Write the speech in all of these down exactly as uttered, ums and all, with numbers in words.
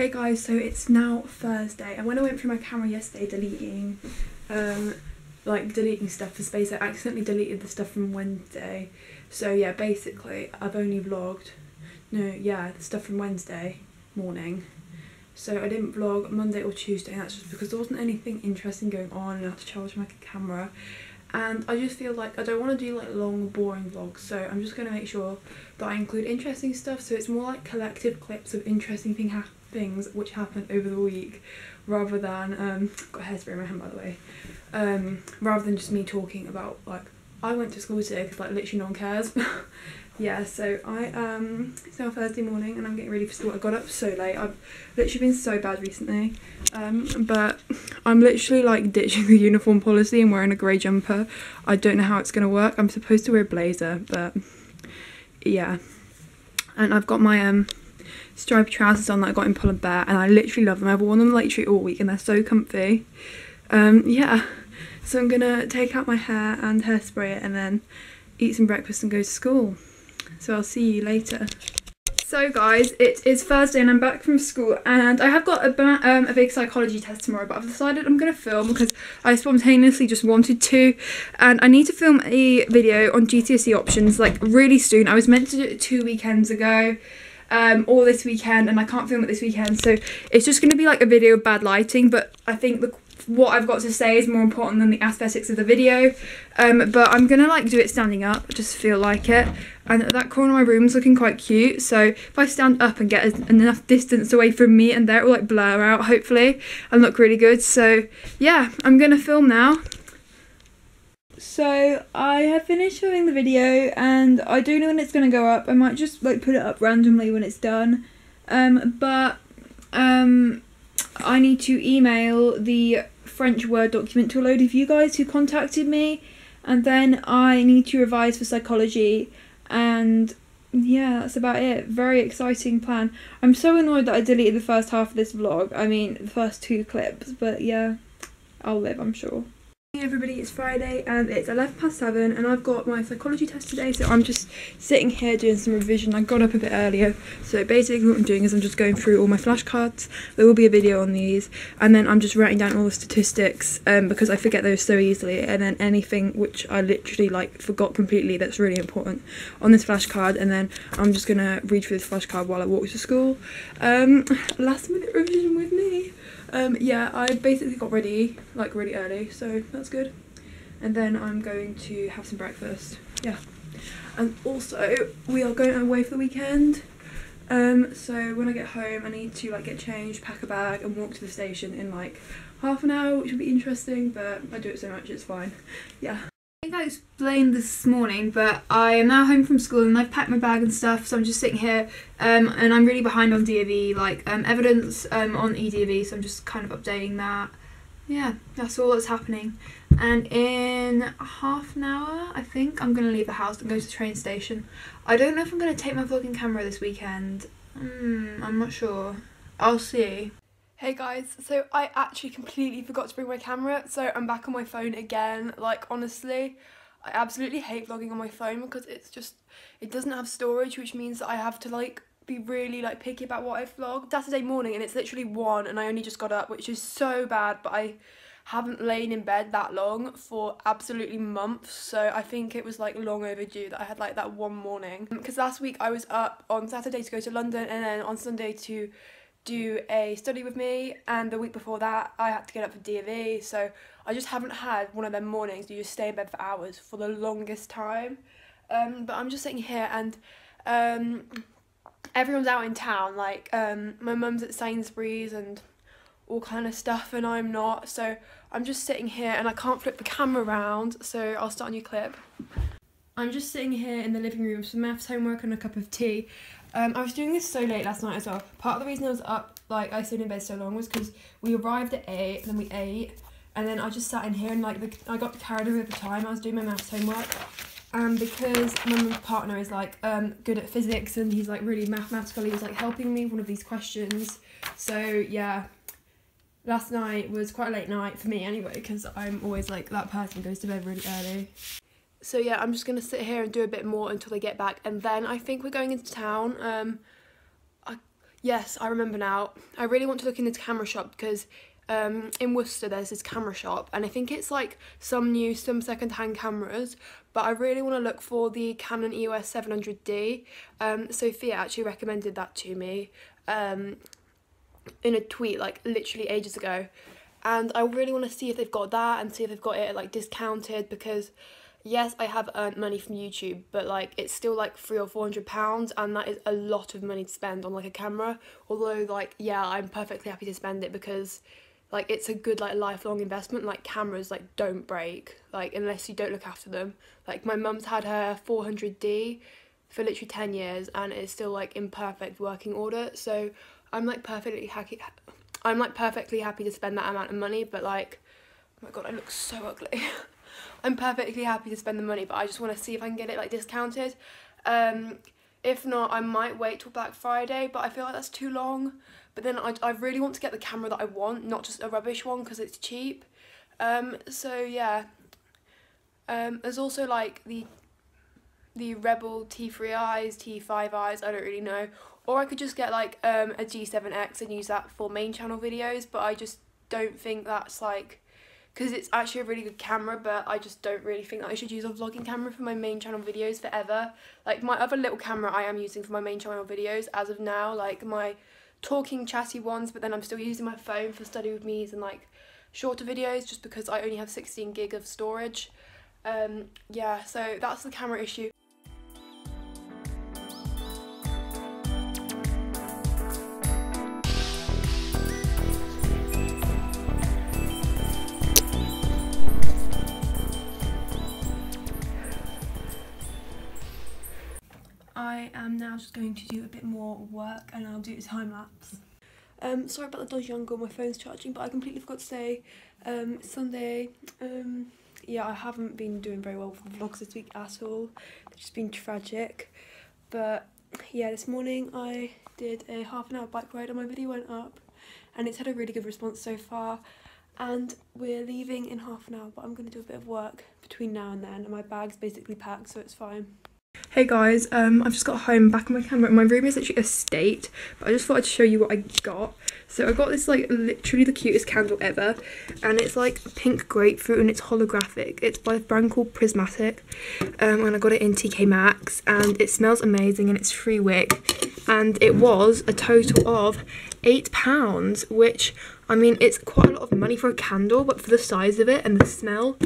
Hey guys, so it's now Thursday, and when I went through my camera yesterday deleting um like deleting stuff for space, I accidentally deleted the stuff from Wednesday. So yeah, basically I've only vlogged no yeah the stuff from Wednesday morning, so I didn't vlog Monday or Tuesday, and that's just because there wasn't anything interesting going on and I had to charge my camera. And I just feel like I don't want to do like long boring vlogs, so I'm just going to make sure that I include interesting stuff, so it's more like collective clips of interesting thing ha things which happened over the week, rather than um got hairspray in my hand by the way, um rather than just me talking about like I went to school today, because like literally no one cares. Yeah, so I um it's now Thursday morning and I'm getting ready for school. I got up so late. I've literally been so bad recently, um but I'm literally like ditching the uniform policy and wearing a grey jumper. I don't know how it's gonna work. I'm supposed to wear a blazer, but yeah. And I've got my um striped trousers on that I got in Pull and Bear, and I literally love them. I've worn them literally all week and they're so comfy. Um yeah, so I'm gonna take out my hair and hairspray it and then eat some breakfast and go to school. So I'll see you later. So guys, it is Thursday and I'm back from school, and I have got a, um, a big psychology test tomorrow, but I've decided I'm going to film because I spontaneously just wanted to, and I need to film a video on G C S E options like really soon. I was meant to do it two weekends ago, um, or this weekend, and I can't film it this weekend, so it's just going to be like a video of bad lighting, but I think the what I've got to say is more important than the aesthetics of the video, um but I'm gonna like do it standing up. I just feel like it, and that corner of my room's looking quite cute, so if I stand up and get enough distance away from me and there, it will like blur out hopefully and look really good. So yeah, I'm gonna film now. So I have finished filming the video, and I don't know when it's gonna go up. I might just like put it up randomly when it's done, um but um I need to email the French Word document to a load of you guys who contacted me, and then I need to revise for psychology, and yeah, that's about it. Very exciting plan. I'm so annoyed that I deleted the first half of this vlog, I mean the first two clips, but yeah, I'll live, I'm sure. Hey everybody, it's Friday and it's eleven past seven and I've got my psychology test today, so I'm just sitting here doing some revision. I got up a bit earlier, so basically what I'm doing is I'm just going through all my flashcards. There will be a video on these, and then I'm just writing down all the statistics, um, because I forget those so easily, and then anything which I literally like forgot completely that's really important on this flashcard, and then I'm just gonna read through this flashcard while I walk to school. Um, last minute revision with me. Um, yeah, I basically got ready like really early, so that's good, and then I'm going to have some breakfast. Yeah, and also we are going away for the weekend, um so when I get home I need to like get changed, pack a bag and walk to the station in like half an hour, which will be interesting, but I do it so much it's fine. Yeah, I think I explained this morning, but I am now home from school and I've packed my bag and stuff, so I'm just sitting here, um, and I'm really behind on D A V, like um, evidence um, on E D A V, so I'm just kind of updating that. Yeah, that's all that's happening, and in half an hour I think I'm going to leave the house and go to the train station. I don't know if I'm going to take my vlogging camera this weekend, mm, I'm not sure, I'll see. Hey guys, so I actually completely forgot to bring my camera, so I'm back on my phone again. Like honestly, I absolutely hate vlogging on my phone because it's just, it doesn't have storage, which means that I have to like be really like picky about what I vlog. Saturday morning and it's literally one and I only just got up, which is so bad, but I haven't lain in bed that long for absolutely months, so I think it was like long overdue that I had like that one morning, because last week I was up on Saturday to go to London and then on Sunday to do a study with me, and the week before that I had to get up for D A V, so I just haven't had one of them mornings you just stay in bed for hours for the longest time, um but I'm just sitting here, and um everyone's out in town, like um my mum's at Sainsbury's and all kind of stuff, and I'm not, so I'm just sitting here and I can't flip the camera around, so I'll start a new clip. I'm just sitting here in the living room, some maths homework and a cup of tea. Um, I was doing this so late last night as well. Part of the reason I was up, like I stayed in bed so long, was because we arrived at eight, then we ate, and then I just sat in here and like the, I got carried away with the time. I was doing my maths homework, and because my partner is like um good at physics and he's like really mathematical, he was like helping me with one of these questions. So yeah, last night was quite a late night for me anyway, because I'm always like that person who goes to bed really early. So yeah, I'm just going to sit here and do a bit more until they get back, and then I think we're going into town. Um, I, Yes, I remember now. I really want to look in this camera shop because um, in Worcester there's this camera shop, and I think it's like some new, some second-hand cameras, but I really want to look for the Canon E O S seven hundred D. Um, Sophia actually recommended that to me um, in a tweet like literally ages ago, and I really want to see if they've got that and see if they've got it like discounted, because yes, I have earned money from YouTube, but like it's still like three or four hundred pounds, and that is a lot of money to spend on like a camera. Although like yeah, I'm perfectly happy to spend it because like it's a good like lifelong investment. Like cameras like don't break, like unless you don't look after them. Like my mum's had her four hundred D for literally ten years, and it's still like in perfect working order. So I'm like perfectly happy. I'm like perfectly happy to spend that amount of money, but like, oh my god, I look so ugly. I'm perfectly happy to spend the money, but I just want to see if I can get it like discounted. Um, if not, I might wait till Black Friday, but I feel like that's too long. But then I, I really want to get the camera that I want, not just a rubbish one because it's cheap. Um, so yeah, um, there's also like the the Rebel T three i's, T five i's, I don't really know. Or I could just get like um, a G seven X and use that for main channel videos, but I just don't think that's like, because it's actually a really good camera, but I just don't really think that I should use a vlogging camera for my main channel videos forever. Like my other little camera I am using for my main channel videos as of now, like my talking chatty ones, but then I'm still using my phone for study with me's and like shorter videos just because I only have sixteen gig of storage. Um, yeah, so that's the camera issue. I am now just going to do a bit more work and I'll do a time lapse. Um, sorry about the dodgy angle, my phone's charging, but I completely forgot to say um, Sunday. Um, yeah, I haven't been doing very well with the vlogs this week at all. It's just been tragic. But yeah, this morning I did a half an hour bike ride and my video went up, and it's had a really good response so far. And we're leaving in half an hour, but I'm going to do a bit of work between now and then, and my bag's basically packed, so it's fine. Hey guys, um, I've just got home, back on my camera. My room is literally a state, but I just thought I'd show you what I got. So I got this like literally the cutest candle ever, and it's like pink grapefruit and it's holographic. It's by a brand called Prismatic, um, and I got it in T K Maxx, and it smells amazing and it's free wick, and it was a total of eight pounds, which, I mean, it's quite a lot of money for a candle, but for the size of it and the smell,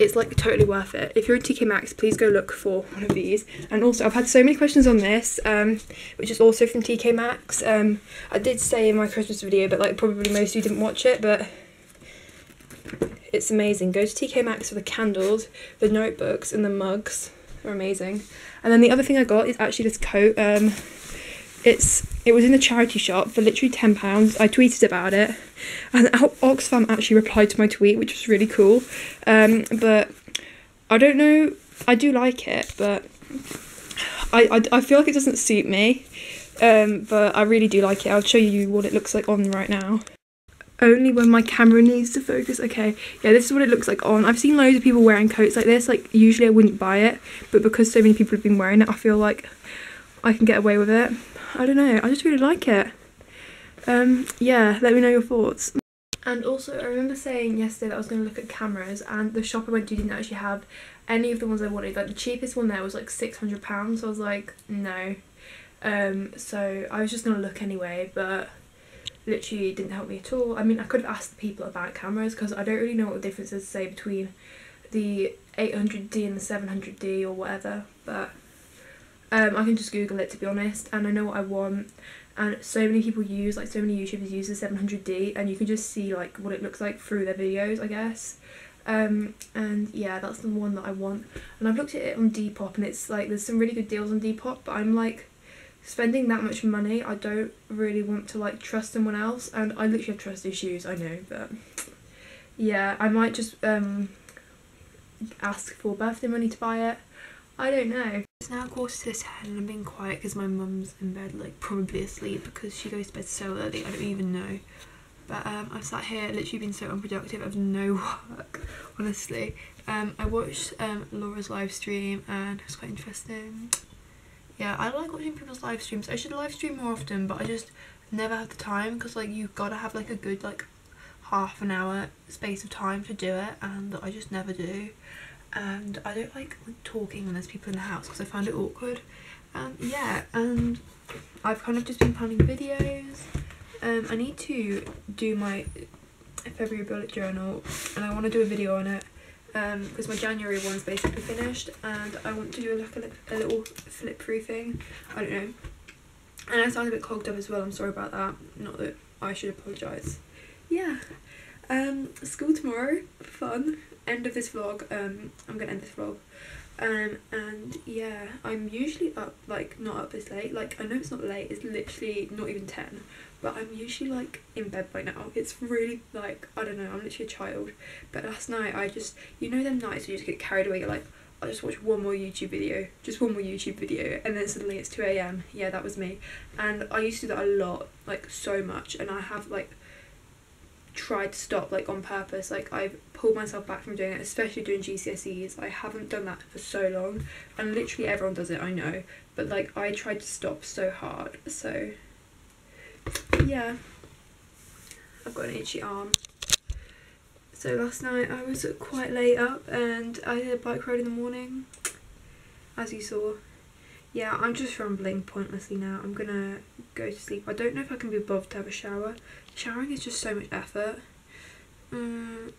it's like totally worth it. If you're in T K Maxx, please go look for one of these. And also, I've had so many questions on this, um, which is also from T K Maxx. Um, I did say in my Christmas video, but like probably most of you didn't watch it, but it's amazing. Go to T K Maxx for the candles, the notebooks, and the mugs. They're amazing. And then the other thing I got is actually this coat. Um, it's it was in a charity shop for literally ten pounds. I tweeted about it, and Oxfam actually replied to my tweet, which was really cool. Um, but I don't know, I do like it, but I, I, I feel like it doesn't suit me, um, but I really do like it. I'll show you what it looks like on right now. Only when my camera needs to focus. Okay, yeah, this is what it looks like on. I've seen loads of people wearing coats like this. Like, usually I wouldn't buy it, but because so many people have been wearing it, I feel like I can get away with it. I don't know, I just really like it. Um, yeah, let me know your thoughts. And also, I remember saying yesterday that I was going to look at cameras, and the shop I went to didn't actually have any of the ones I wanted. Like, the cheapest one there was like six hundred pounds, so I was like, no. Um, so I was just going to look anyway, but literally didn't help me at all. I mean, I could have asked the people about cameras, because I don't really know what the difference is, say, between the eight hundred D and the seven hundred D or whatever, but Um, I can just Google it, to be honest, and I know what I want. And so many people use, like so many YouTubers use the seven hundred D, and you can just see like what it looks like through their videos, I guess. Um, and yeah, that's the one that I want. And I've looked at it on Depop, and it's like there's some really good deals on Depop, but I'm like spending that much money, I don't really want to like trust someone else, and I literally have trust issues, I know, but yeah, I might just um, ask for birthday money to buy it. I don't know. It's now quarter to ten, and I'm being quiet because my mum's in bed, like probably asleep because she goes to bed so early, I don't even know. But um, I've sat here, literally been so unproductive, I have no work, honestly. Um, I watched um, Laura's live stream and it was quite interesting. yeah, I like watching people's live streams. I should live stream more often, but I just never have the time, because like you've got to have like a good like half an hour space of time to do it, and I just never do. And I don't like talking when there's people in the house because I find it awkward. Um, yeah, and I've kind of just been planning videos. Um, I need to do my February bullet journal, and I want to do a video on it because um, my January one's basically finished, and I want to do like a, a little flip through thing. I don't know. And I sound a bit clogged up as well. I'm sorry about that. Not that I should apologise. Yeah. Um, school tomorrow. Fun. End of this vlog. Um, I'm gonna end this vlog. Um, and yeah, I'm usually up, like, not up this late. Like, I know it's not late, it's literally not even ten, but I'm usually like in bed by now. It's really like, I don't know, I'm literally a child. But last night I just, you know them nights where you just get carried away, you're like, I'll just watch one more YouTube video, just one more YouTube video, and then suddenly it's two A M Yeah, that was me. And I used to do that a lot, like so much, and I have like tried to stop, like on purpose. Like I've pulled myself back from doing it, especially doing G C S Es. I haven't done that for so long, and literally everyone does it, I know, but like I tried to stop so hard. So yeah, I've got an itchy arm. So last night I was quite late up, and I did a bike ride in the morning, as you saw. Yeah, I'm just rambling pointlessly now. I'm gonna go to sleep. I don't know if I can be bothered to have a shower. Showering is just so much effort. Um,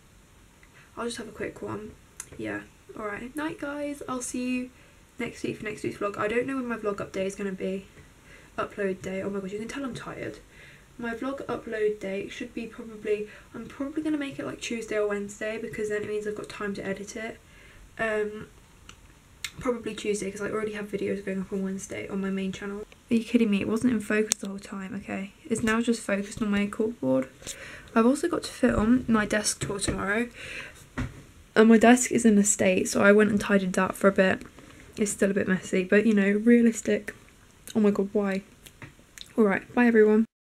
I'll just have a quick one. Yeah, alright. Night, guys. I'll see you next week for next week's vlog. I don't know when my vlog up day is going to be. Upload day. Oh my gosh, you can tell I'm tired. My vlog upload day should be probably... I'm probably going to make it like Tuesday or Wednesday, because then it means I've got time to edit it. Um, probably Tuesday, because I already have videos going up on Wednesday on my main channel. Are you kidding me? It wasn't in focus the whole time. Okay, it's now just focused on my corkboard. I've also got to film my desk tour tomorrow, and my desk is in a state, so I went and tidied that for a bit. It's still a bit messy, but you know, realistic. Oh my god, why? All right, bye everyone.